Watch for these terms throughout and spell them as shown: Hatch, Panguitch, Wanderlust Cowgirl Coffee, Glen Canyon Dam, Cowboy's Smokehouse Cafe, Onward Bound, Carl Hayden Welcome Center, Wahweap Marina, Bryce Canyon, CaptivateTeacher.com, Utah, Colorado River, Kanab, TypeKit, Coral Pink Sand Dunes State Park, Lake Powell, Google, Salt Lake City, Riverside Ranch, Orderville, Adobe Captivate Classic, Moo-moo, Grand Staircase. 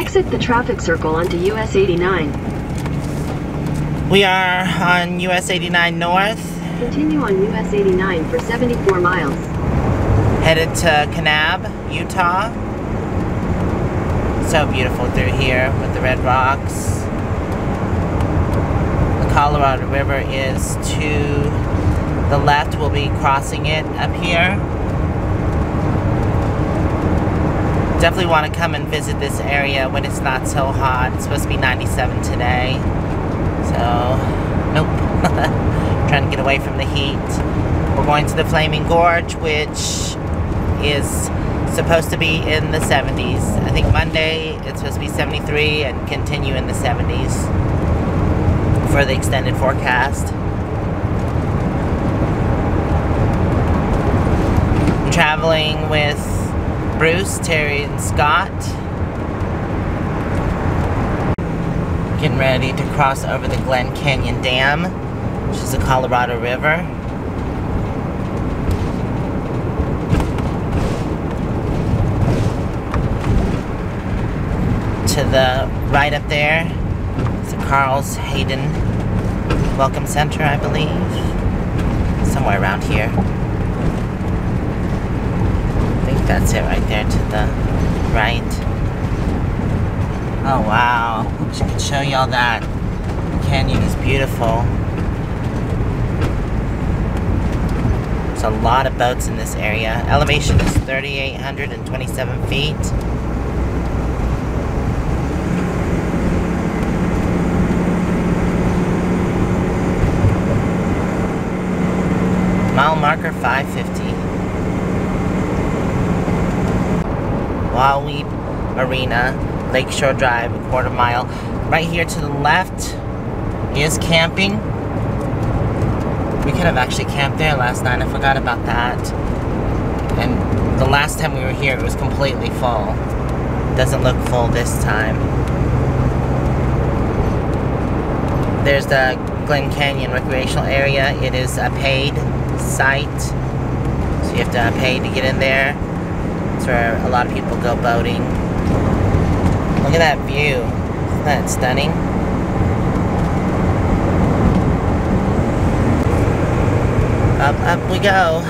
Exit the traffic circle onto US 89. We are on US 89 North. Continue on US 89 for 74 miles. Headed to Kanab, Utah. So beautiful through here with the red rocks. The Colorado River is to the left. We'll be crossing it up here. Definitely want to come and visit this area when it's not so hot. It's supposed to be 97 today. So, nope. Trying to get away from the heat. We're going to the Flaming Gorge, which is supposed to be in the 70s. I think Monday it's supposed to be 73 and continue in the 70s for the extended forecast. I'm traveling with Bruce, Terry, and Scott. Getting ready to cross over the Glen Canyon Dam, which is the Colorado River. To the right up there is the Carl Hayden Welcome Center, I believe. Somewhere around here. That's it right there to the right. Oh wow, I wish I could show y'all that. The canyon is beautiful. There's a lot of boats in this area. Elevation is 3,827 feet. Mile marker 550. Wahweap Marina, Lakeshore Drive, a quarter mile. Right here to the left is camping. We could have actually camped there last night. I forgot about that. And the last time we were here, it was completely full. Doesn't look full this time. There's the Glen Canyon recreational area. It is a paid site, so you have to pay to get in there. That's where a lot of people go boating. Look at that view. Isn't that stunning? Up, up we go.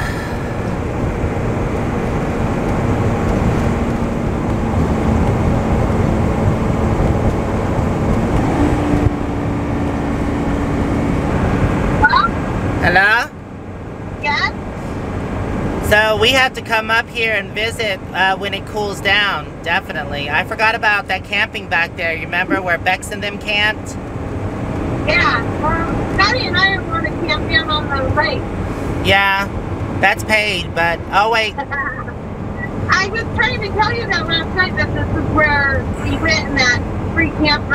Hello? So we have to come up here and visit when it cools down, definitely. I forgot about that camping back there. You remember where Bex and them camped? Yeah, Patty and I want to camp down on the lake. Yeah, that's paid, but, oh wait. I was trying to tell you that last night, that this is where we went in that free camp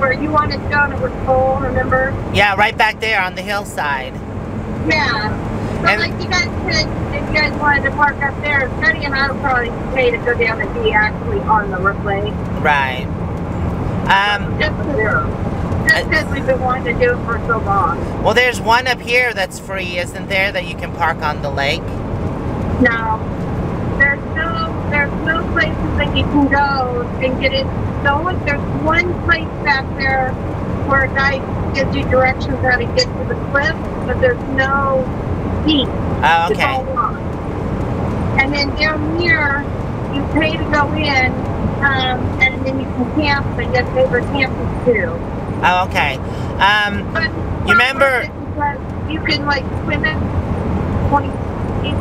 where you wanted to go and it was full, remember? Yeah, right back there on the hillside. Yeah. So and like you guys said, if you guys wanted to park up there, Teddy and I would probably pay to go down and be actually on the roadway. Right. Just because we've been wanting to do it for so long. Well, there's one up here that's free, isn't there, that you can park on the lake? No. There's no places that you can go and get it. There's one place back there where a guy gives you directions how to get to the cliff, but there's no... Oh, okay. And then down here, you pay to go in, and then you can camp, but you have to pay for camping too. Oh, okay. But you remember? You can like swim in 20 feet.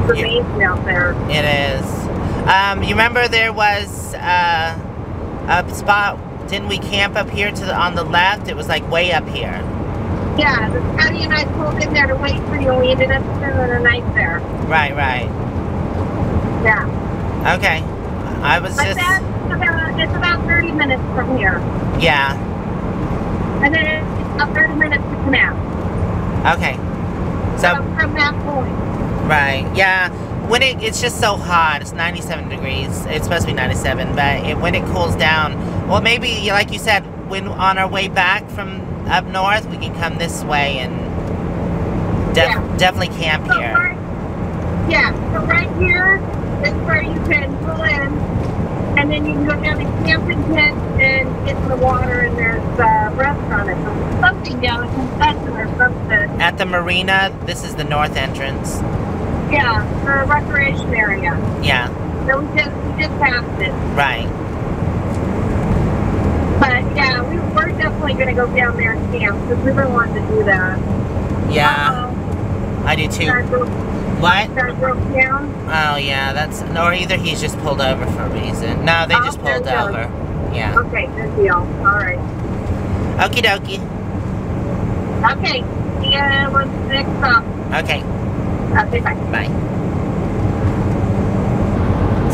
It's amazing out there. It is. You remember there was a spot? Didn't we camp up here to the, on the left? It was like way up here. Yeah, Patty and I pulled in there to wait for you, and we ended up spending the night there. Right, right. Yeah. Okay. I was but just... it's about 30 minutes from here. Yeah. And then it's about 30 minutes to come out. Okay. So from that point. Right, yeah. When it's just so hot, it's 97 degrees. It's supposed to be 97, but when it cools down, well, maybe, like you said, when on our way back from... up north, we can come this way and definitely camp here. Right, yeah, so right here is where you can pull in, And then you can go down to camping tent and get in the water, and there's a restaurant or something down at Concession or something. At the marina, this is the north entrance. Yeah, for a recreation area. Yeah. So we just passed it. Right. But yeah, we're definitely going to go down there and camp because we've been wanting to do that. Yeah. I do too. What? That broke down? Oh yeah, that's, or either he's just pulled over for a reason. No, they just pulled over. Yeah. Okay, good deal. All right. Okie dokie. Okay. Yeah, what's next up? Okay. Okay, bye. Bye.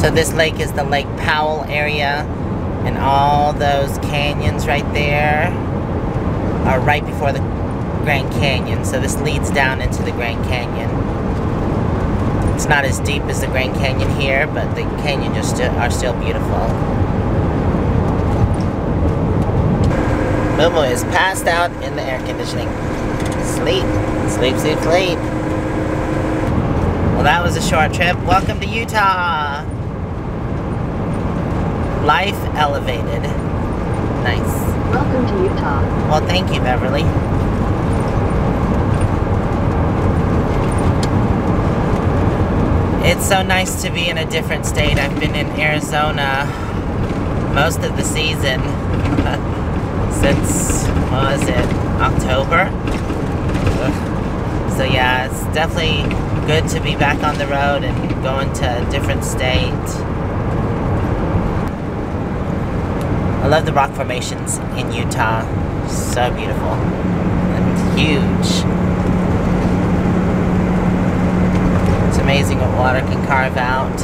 So this lake is the Lake Powell area, and all those canyons right there are right before the Grand Canyon. So this leads down into the Grand Canyon. It's not as deep as the Grand Canyon here, but the canyon just are still beautiful. Momo is passed out in the air conditioning. Sleep, sleep, sleep, sleep. Well, that was a short trip. Welcome to Utah. Life elevated. Nice. Welcome to Utah. Well, thank you, Beverly. It's so nice to be in a different state. I've been in Arizona most of the season since, what was it, October? So yeah, it's definitely good to be back on the road and going to a different state. I love the rock formations in Utah. So beautiful and huge. Amazing what water can carve out.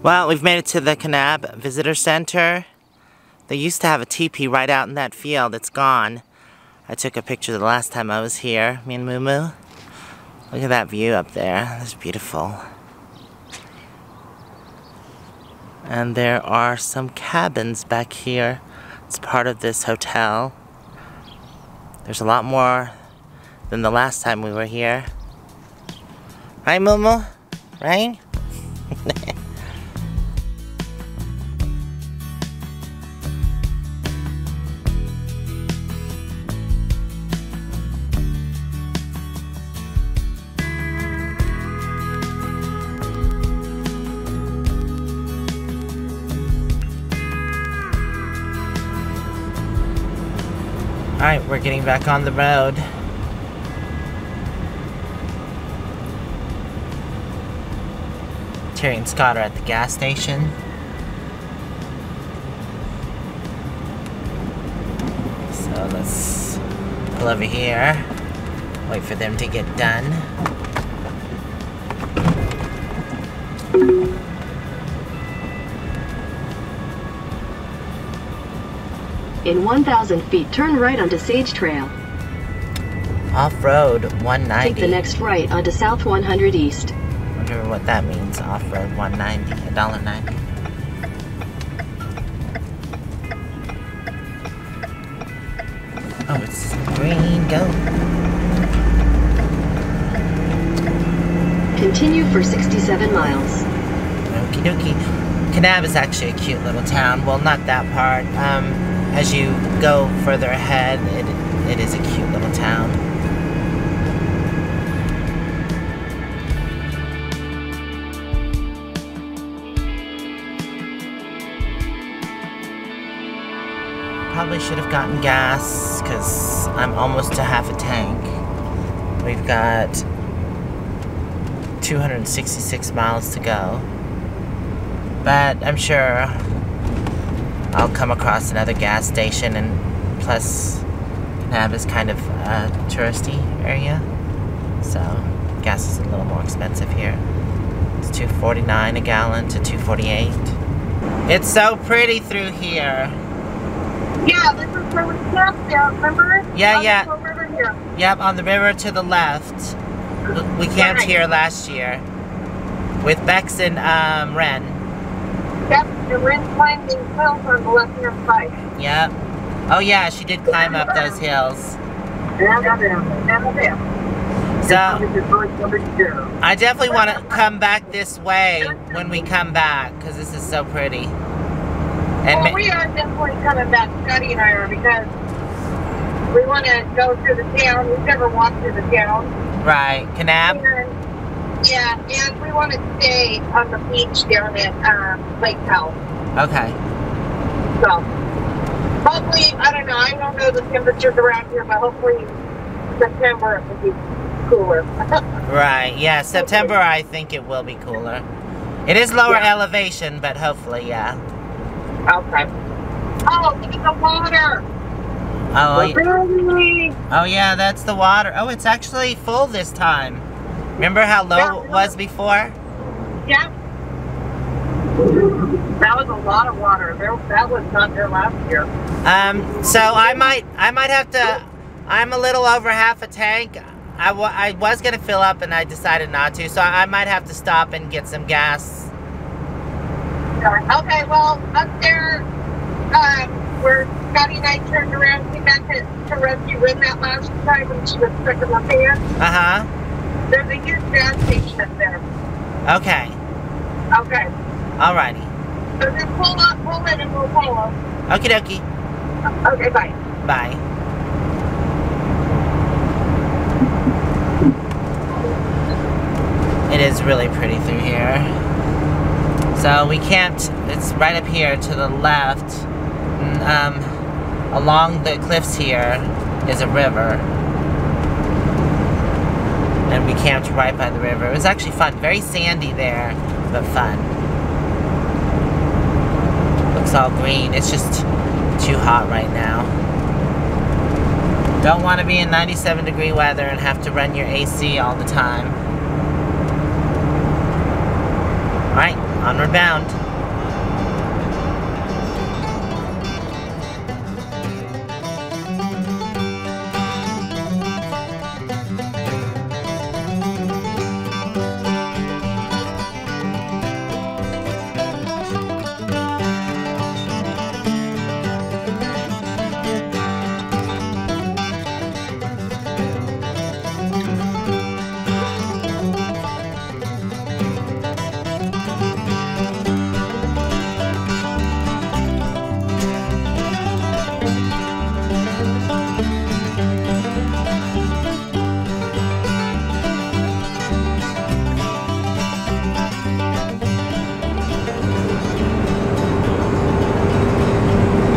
Well, we've made it to the Kanab Visitor Center. They used to have a teepee right out in that field. It's gone. I took a picture the last time I was here, me and Mumu. Look at that view up there. That's beautiful. And there are some cabins back here. It's part of this hotel. There's a lot more than the last time we were here. Right, Mumu? Right? Alright, we're getting back on the road. Terry and Scott are at the gas station. So let's pull over here, wait for them to get done. In 1,000 feet, turn right onto Sage Trail. Off-road 190. Take the next right onto South 100 East. I wonder what that means, off-road 190, $1.90. Oh, it's green, go. Continue for 67 miles. Okie dokie. Kanab is actually a cute little town. Well, not that part. As you go further ahead, it is a cute little town. Probably should have gotten gas, because I'm almost to half a tank. We've got 266 miles to go. But I'm sure I'll come across another gas station, and plus Kanab is kind of a touristy area, so gas is a little more expensive here. It's $2.49 a gallon to $2.48. It's so pretty through here. Yeah, this is where we camped out, remember? Yeah, yeah. On the river here. Yep, on the river to the left. We camped here last year with Bex and Wren. Yep, and Wren's climbing hills on the left-hand side. Yep. Oh yeah, she did climb up those hills. So, I definitely want to come back this way when we come back, because this is so pretty. And well, we are definitely coming back, Scotty and I are, because we want to go through the town. We've never walked through the town. Right, Kanab? Yeah, and we want to stay on the beach down at Lake Powell. Okay. So, hopefully, I don't know the temperatures around here, but hopefully September it will be cooler. Right, yeah, September I think it will be cooler. It is lower elevation, but hopefully, yeah. Okay. Oh, look at the water! Oh, yeah, that's the water. Oh, it's actually full this time. Remember how low it was before? Yeah. That was a lot of water. That was not there last year. So I might have to. I'm a little over half a tank. I was gonna fill up and I decided not to. So I might have to stop and get some gas. Okay. Well, up there, where Scotty and I turned around, came back to rescue Wynn that last time when she was stuck in the van. Uh huh. There's a huge gas station up there. Okay. Okay. Alrighty. So just pull in and we'll follow. Okie dokie. Okay, bye. Bye. It is really pretty through here. So we camped, it's right up here to the left. Along the cliffs here is a river. And we camped right by the river. It was actually fun. Very sandy there, but fun. Looks all green. It's just too hot right now. Don't want to be in 97-degree weather and have to run your AC all the time. Alright, onward bound.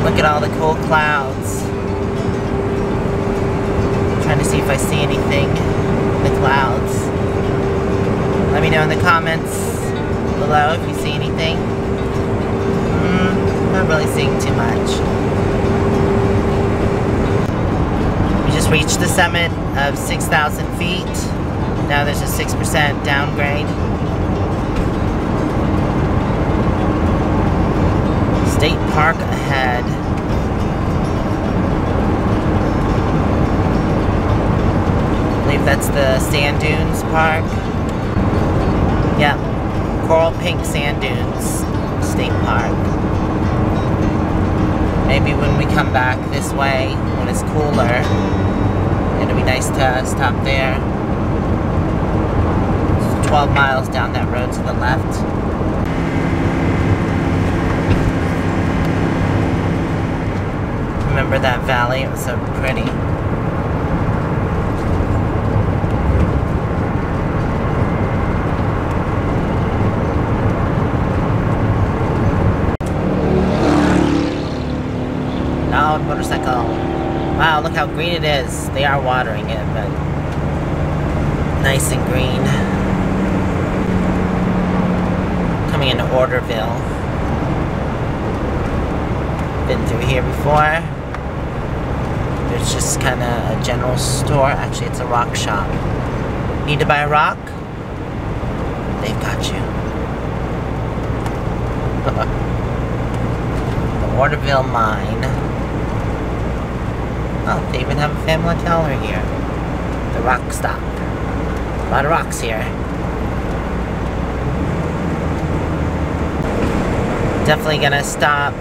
Look at all the cool clouds. trying to see if I see anything in the clouds. Let me know in the comments below if you see anything. Not really seeing too much. We just reached the summit of 6,000 feet. Now there's a 6% downgrade. State Park ahead. I believe that's the Sand Dunes Park. Yeah, Coral Pink Sand Dunes State Park. Maybe when we come back this way, when it's cooler, it'll be nice to stop there. It's 12 miles down that road to the left. Remember that valley? It was so pretty. Oh, motorcycle. Wow, look how green it is. They are watering it, but nice and green. Coming into Orderville. Been through here before. There's just kind of a general store. Actually, it's a rock shop. Need to buy a rock? They've got you. The Orderville Mine. Oh, they even have a family teller here. The rock stop. A lot of rocks here. Definitely gonna stop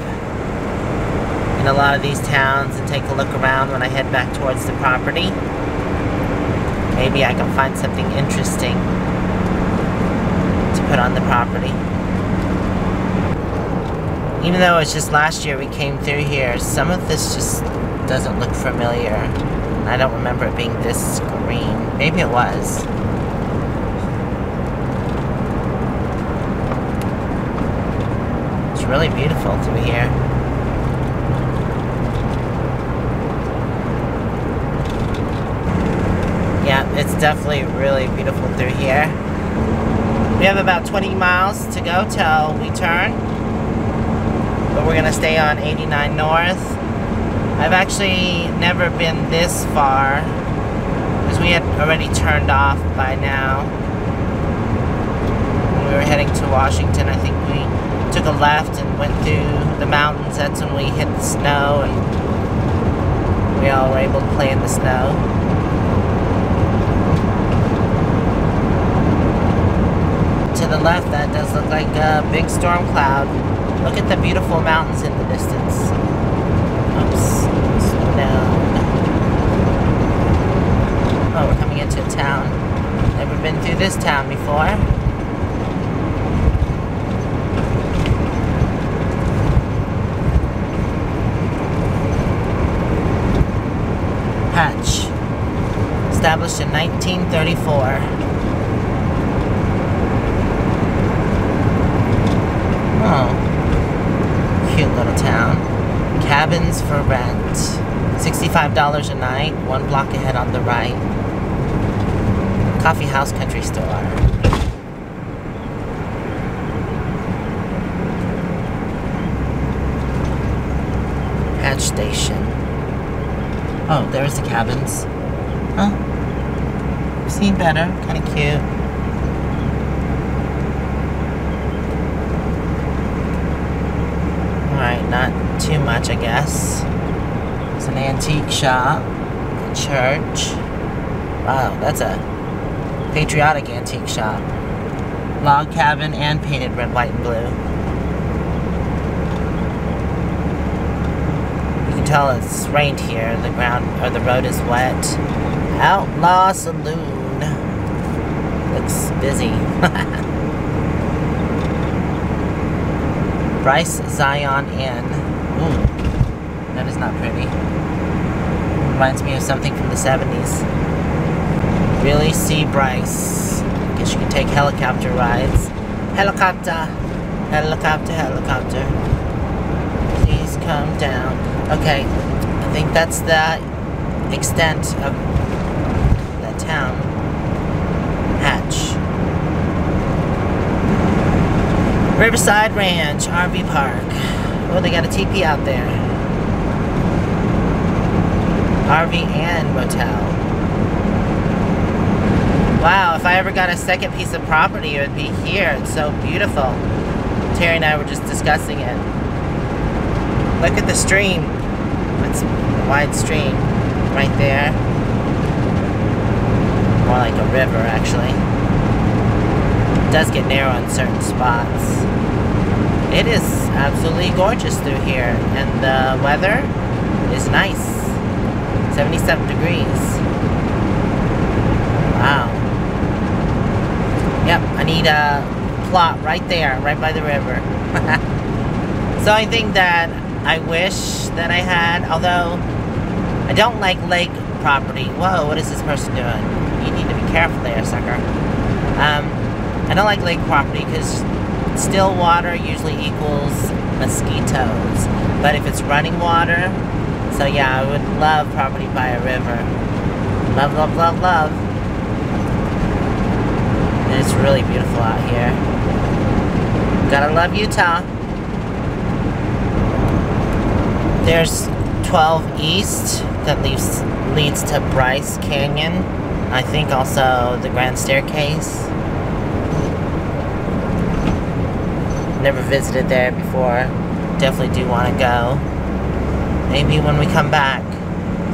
in a lot of these towns and take a look around when I head back towards the property. Maybe I can find something interesting to put on the property. Even though it's just last year we came through here, some of this just doesn't look familiar. I don't remember it being this green. Maybe it was. It's really beautiful through here. It's definitely really beautiful through here. We have about 20 miles to go till we turn, but we're gonna stay on 89 North. I've actually never been this far because we had already turned off by now. When we were heading to Washington, I think we took a left and went through the mountains. That's when we hit the snow and we all were able to play in the snow. To the left, that does look like a big storm cloud. Look at the beautiful mountains in the distance. Oops, slow down. Oh, we're coming into a town. Never been through this town before. Hatch, established in 1934. Oh, cute little town. Cabins for rent. $65 a night, one block ahead on the right. Coffee house, country store. Hatch station. Oh, there's the cabins. Huh? I've seen better, kinda cute. Not too much, I guess. It's an antique shop, a church. Wow, that's a patriotic antique shop. Log cabin and painted red, white, and blue. You can tell it's rained here. The ground or the road is wet. Outlaw Saloon. Looks busy. Bryce Zion Inn. Ooh, that is not pretty. Reminds me of something from the 70s. Really see Bryce. I guess you can take helicopter rides. Helicopter. Helicopter, helicopter. Please come down. Okay, I think that's the extent of town, Hatch. Riverside Ranch RV Park. Oh, they got a teepee out there. RV and motel. Wow, if I ever got a second piece of property, it would be here. It's so beautiful. Terry and I were just discussing it. Look at the stream. It's a wide stream right there. More like a river, actually. It does get narrow in certain spots. It is absolutely gorgeous through here, and the weather is nice. 77 degrees. Wow. Yep, I need a plot right there, right by the river. So I think that I wish that I had, although I don't like lake property. Whoa, what is this person doing? You need to be careful there, sucker. I don't like lake property because still water usually equals mosquitoes. But if it's running water, so yeah, I would love property by a river. Love, love, love, love. It's really beautiful out here. Gotta love Utah. There's 12 East that leads to Bryce Canyon. I think also the Grand Staircase. Never visited there before. Definitely do want to go. Maybe when we come back.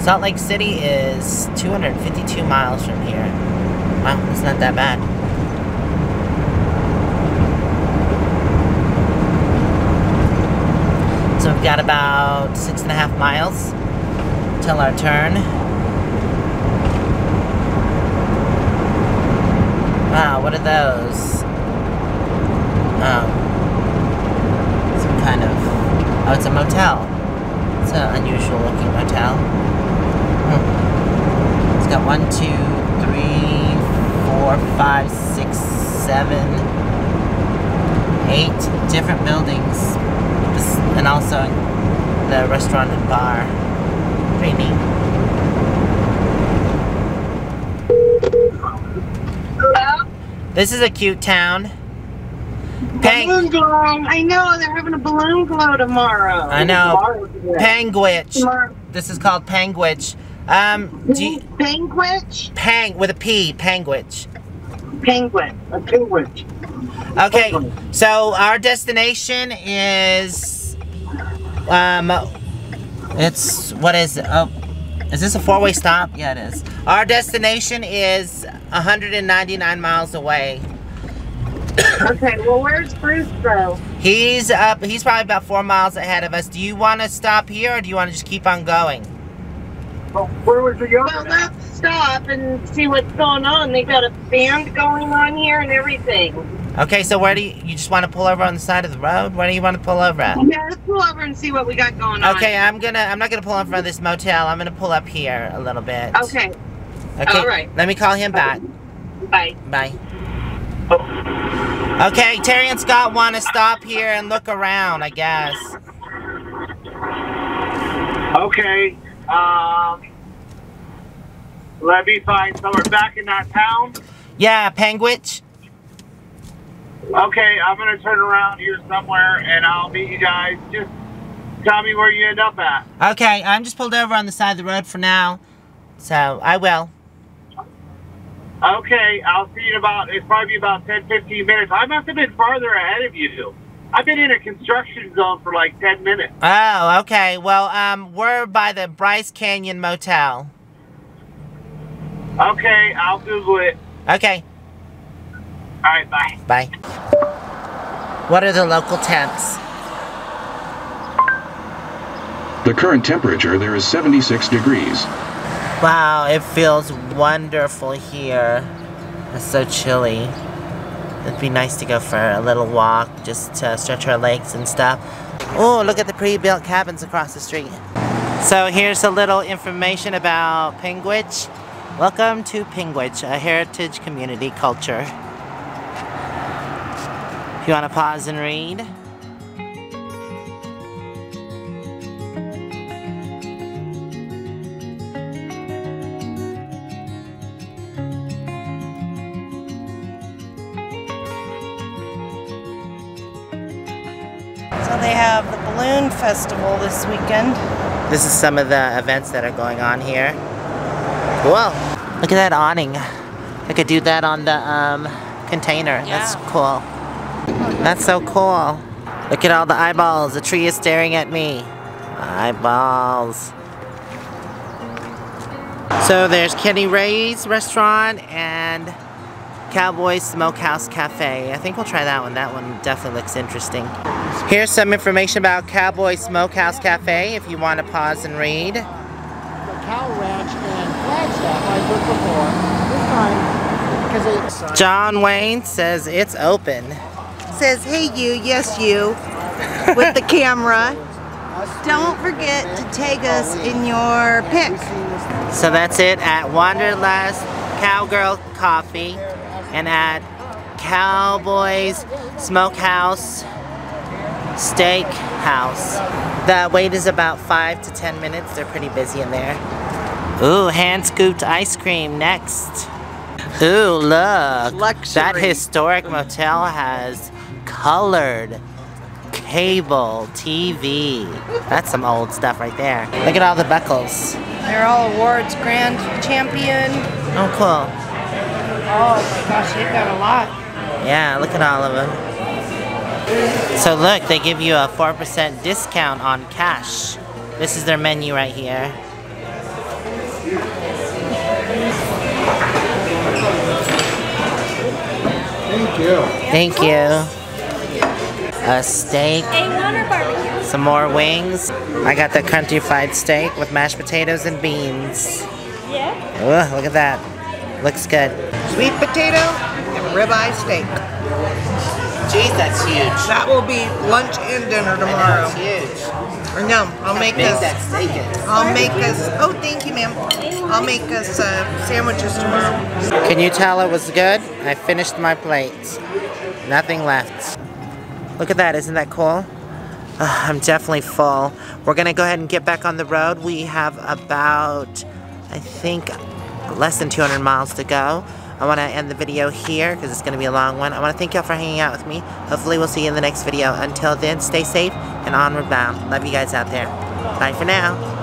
Salt Lake City is 252 miles from here. Wow, it's not that bad. So we've got about 6.5 miles till our turn. Wow, what are those? Oh, some kind of, oh, it's a motel. It's an unusual looking motel. It's got 8 different buildings. And also the restaurant and bar. Pretty neat. Hello? This is a cute town. Balloon glow. I know, they're having a balloon glow tomorrow. I know. Panguitch. Tomorrow. This is called Panguitch. Panguitch? Pang with a P. Panguitch. Penguin. A penguin. Okay, so our destination is, what is it? Oh, is this a four-way stop? Yeah, it is. Our destination is 199 miles away. Okay, well, where's Bruce, bro? He's up, he's probably about 4 miles ahead of us. Do you want to stop here, or do you want to just keep on going? Well, where was the yard? Well, let's stop and see what's going on. They got a band going on here and everything. Okay, so where do you just want to pull over on the side of the road? Where do you want to pull over at? Yeah, let's pull over and see what we got going on. Okay, I'm not gonna pull in front of this motel. I'm gonna pull up here a little bit. Okay. Okay. All right. Let me call him back. Bye. Bye. Oh. Okay, Terry and Scott want to stop here and look around, I guess. Okay. Let me find somewhere back in that town. Yeah, Panguitch. Okay, I'm going to turn around here somewhere, and I'll meet you guys. Just tell me where you end up at. Okay, I'm just pulled over on the side of the road for now, so I will. Okay, I'll see you in about, it's probably about 10, 15 minutes. I must have been farther ahead of you. I've been in a construction zone for like 10 minutes. Oh, okay. Well, we're by the Bryce Canyon Motel. Okay, I'll Google it. Okay. All right, bye. Bye. What are the local temps? The current temperature there is 76 degrees. Wow, it feels wonderful here. It's so chilly. It'd be nice to go for a little walk, just to stretch our legs and stuff. Oh, look at the pre-built cabins across the street. So here's a little information about Panguitch. Welcome to Panguitch, a heritage community culture. You want to pause and read? Balloon Festival this weekend. This is some of the events that are going on here. Whoa, look at that awning. I could do that on the container. Yeah. That's cool. That's so cool. Look at all the eyeballs. The tree is staring at me. Eyeballs. So there's Kenny Ray's restaurant and Cowboy's Smokehouse Cafe. I think we'll try that one. That one definitely looks interesting. Here's some information about Cowboy's Smokehouse Cafe if you want to pause and read. The Cow Ranch and Flagstaff I looked before. This time, because it's... John Wayne says it's open. Says, hey you, yes you, with the camera. Don't forget to tag us in your pic. So that's it at Wanderlust Cowgirl Coffee and at Cowboy's Smokehouse Steakhouse. The wait is about 5 to 10 minutes. They're pretty busy in there. Ooh, hand-scooped ice cream next. Ooh, look. Luxury. That historic motel has colored cable TV. That's some old stuff right there. Look at all the buckles. They're all awards, grand champion. Oh, cool. Oh my gosh, they've got a lot. Yeah, look at all of them. So look, they give you a 4% discount on cash. This is their menu right here. Thank you. Thank you. A steak. Some more wings. I got the country fried steak with mashed potatoes and beans. Yeah. Look at that. Looks good. Sweet potato and ribeye steak. Jeez, that's huge. That will be lunch and dinner tomorrow. I know, it's huge. Or no, I'll make us. I'll make us. Oh, thank you, ma'am. I'll make us sandwiches tomorrow. Can you tell it was good? I finished my plate. Nothing left. Look at that. Isn't that cool? I'm definitely full. We're gonna go ahead and get back on the road. We have about, I think, less than 200 miles to go. I want to end the video here because it's going to be a long one. I want to thank y'all for hanging out with me. Hopefully we'll see you in the next video. Until then, stay safe and onward bound. Love you guys out there. Bye for now.